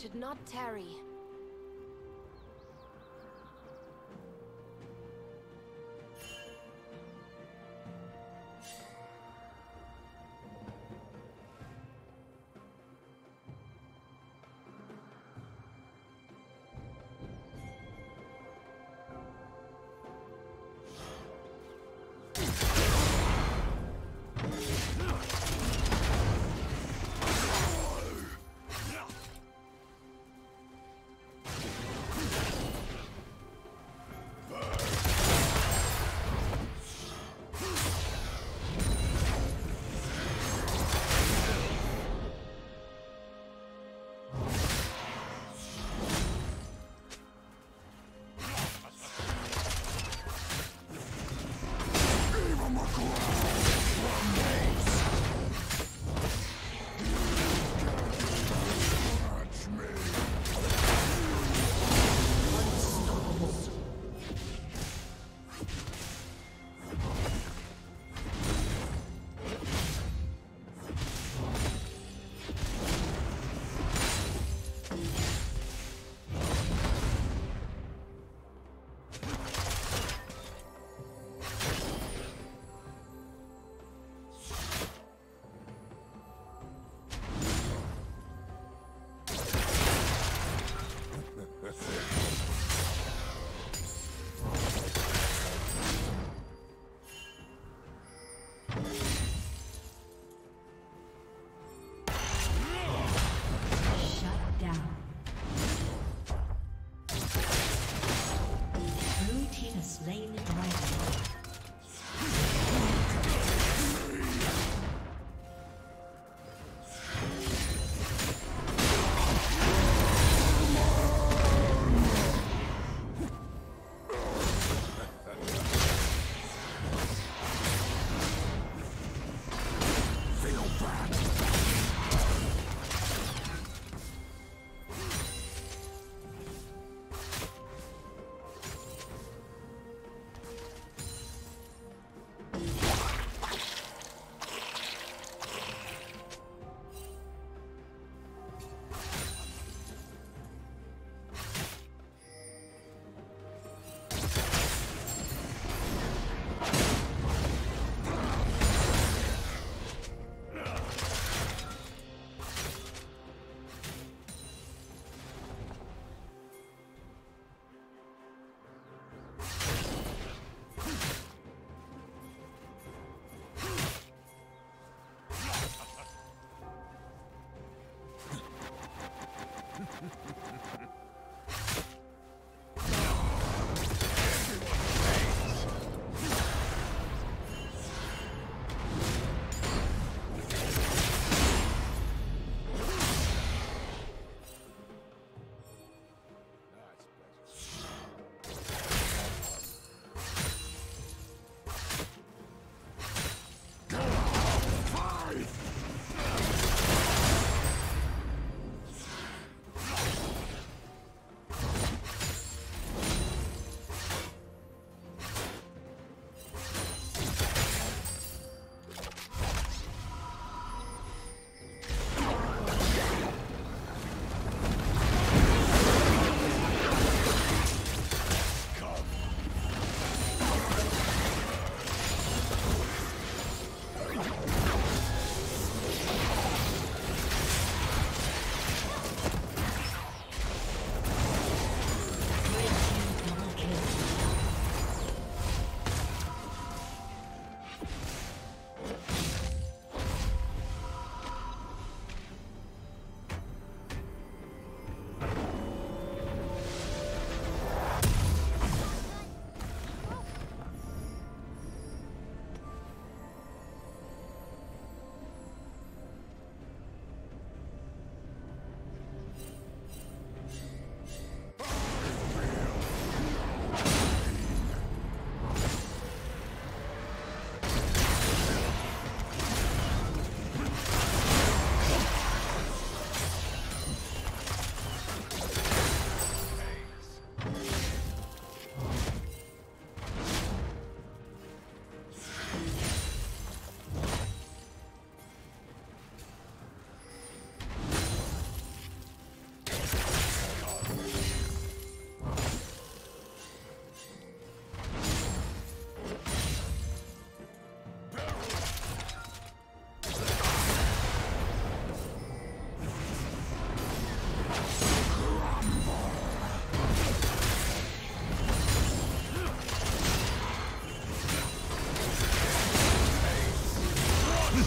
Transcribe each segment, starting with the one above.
should not tarry.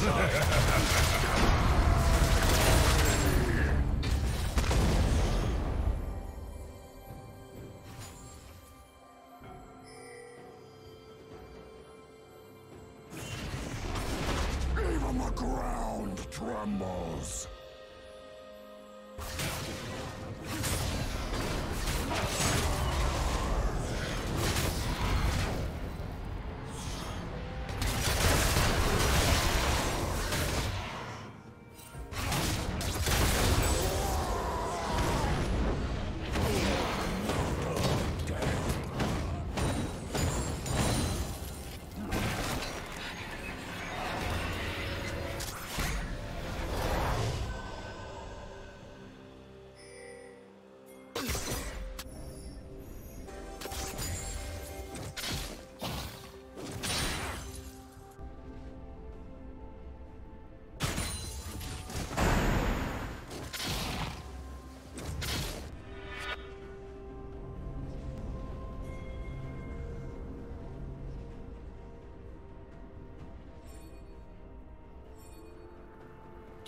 Even the ground trembles.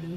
Blue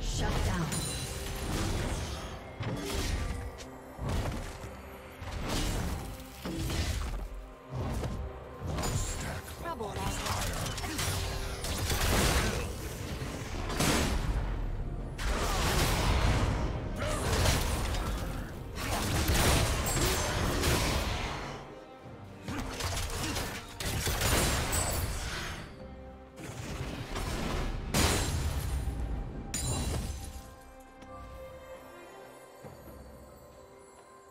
Shut down.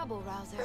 Trouble rouser.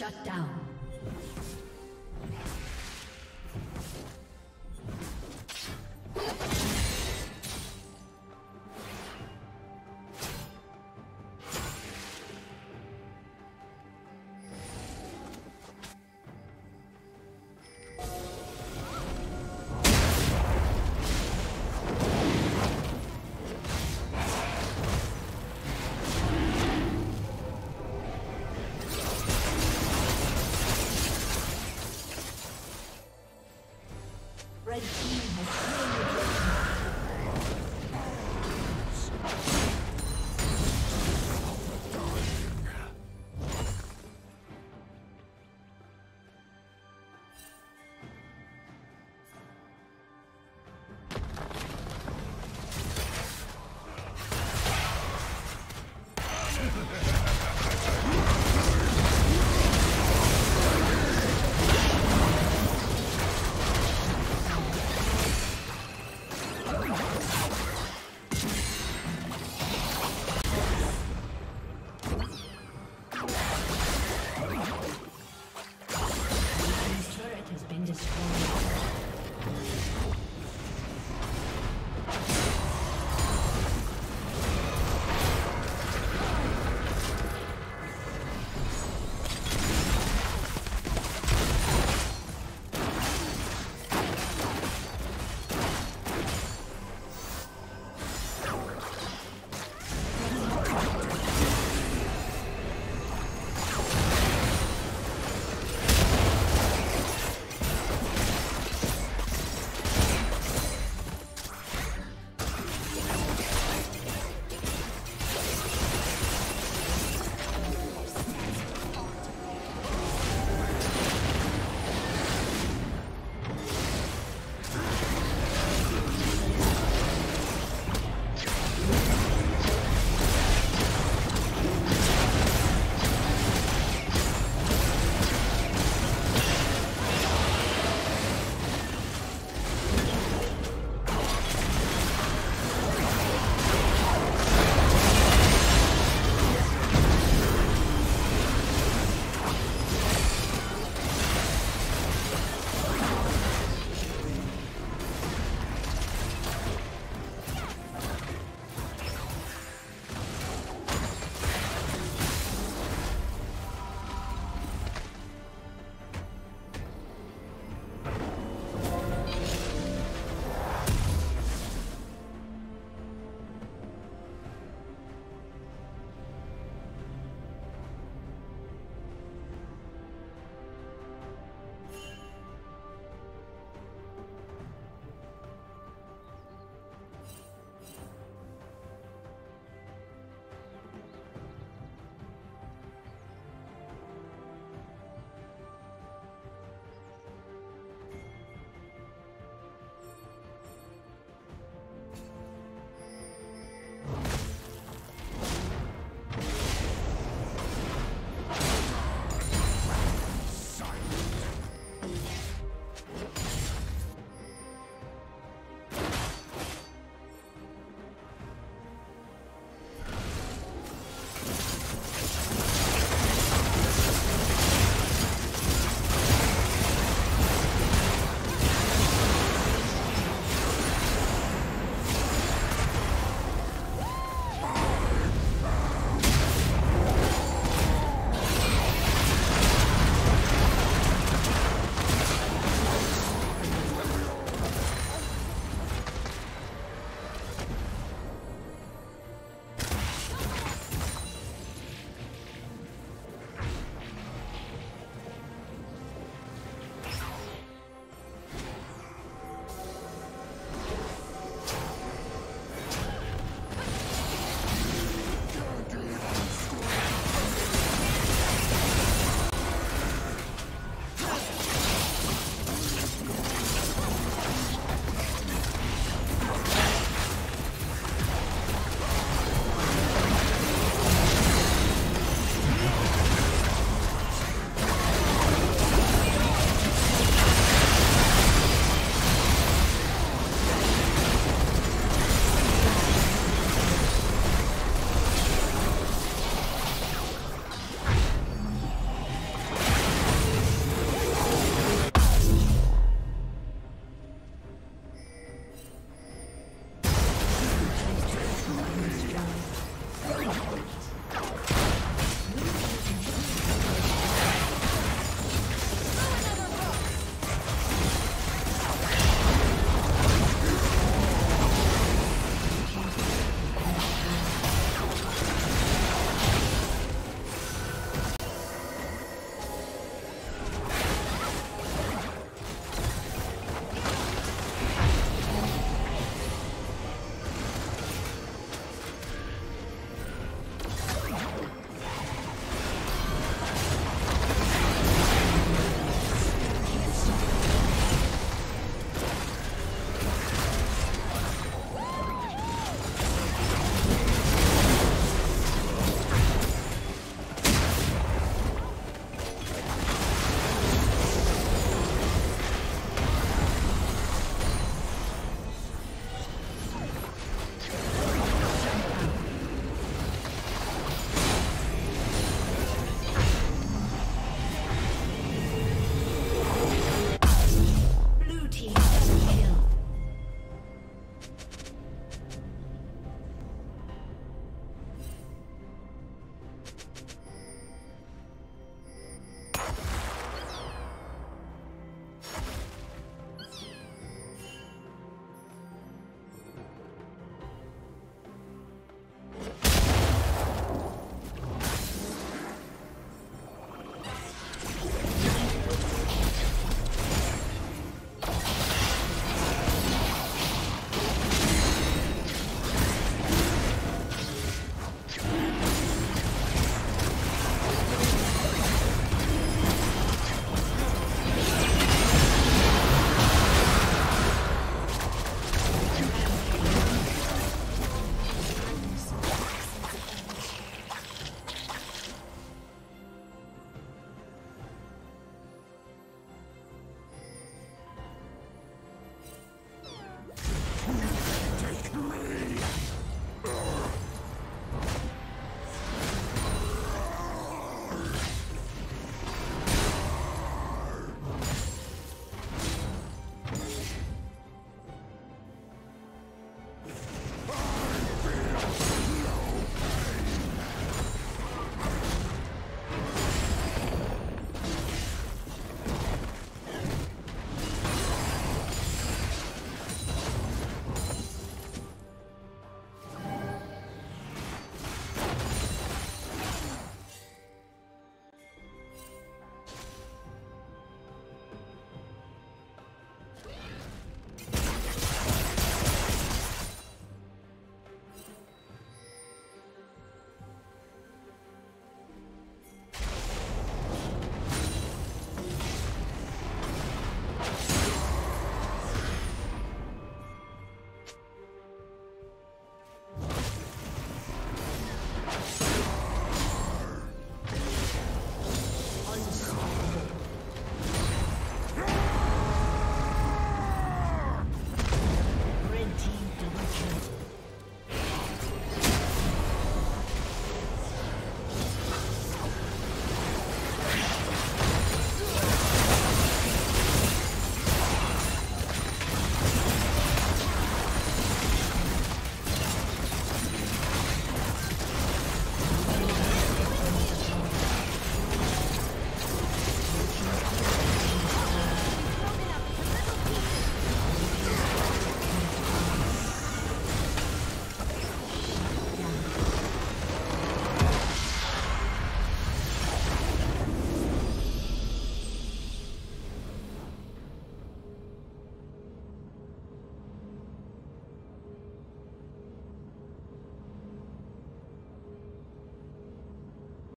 Shut down.